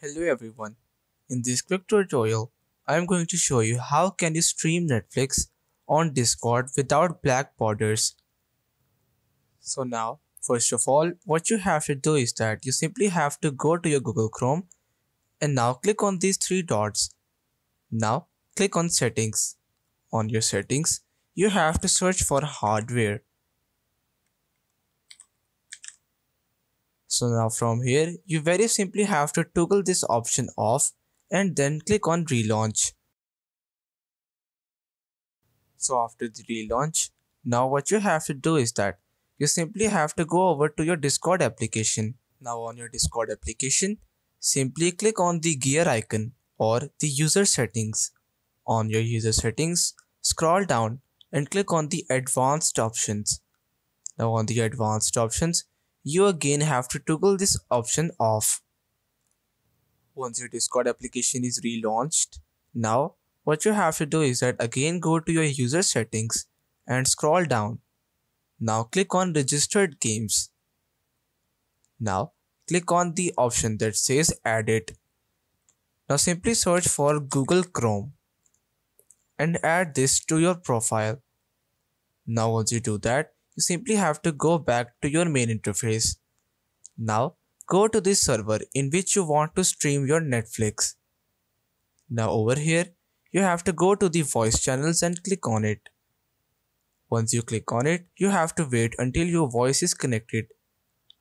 Hello everyone, in this quick tutorial, I am going to show you how can you stream Netflix on Discord without black borders. So now, first of all, what you have to do is that you simply have to go to your Google Chrome and now click on these three dots. Now click on settings. On your settings, you have to search for hardware. So now from here, you very simply have to toggle this option off and then click on relaunch. So after the relaunch, now what you have to do is that you simply have to go over to your Discord application. Now on your Discord application, simply click on the gear icon or the user settings. On your user settings, scroll down and click on the advanced options. Now on the advanced options, you again have to toggle this option off. Once your Discord application is relaunched, now what you have to do is that again go to your user settings and scroll down. Now click on registered games. Now click on the option that says add it. Now simply search for Google Chrome and add this to your profile. Now once you do that, you simply have to go back to your main interface. Now go to this server in which you want to stream your Netflix. Now over here, you have to go to the voice channels and click on it. Once you click on it, you have to wait until your voice is connected.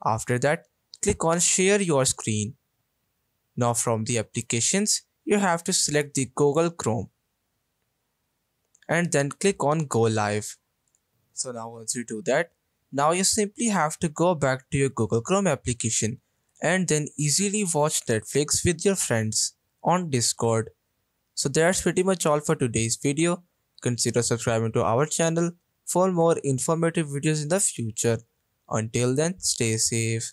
After that, click on share your screen. Now from the applications, you have to select the Google Chrome and then click on go live. So now once you do that, now you simply have to go back to your Google Chrome application and then easily watch Netflix with your friends on Discord. So that's pretty much all for today's video. Consider subscribing to our channel for more informative videos in the future. Until then, stay safe.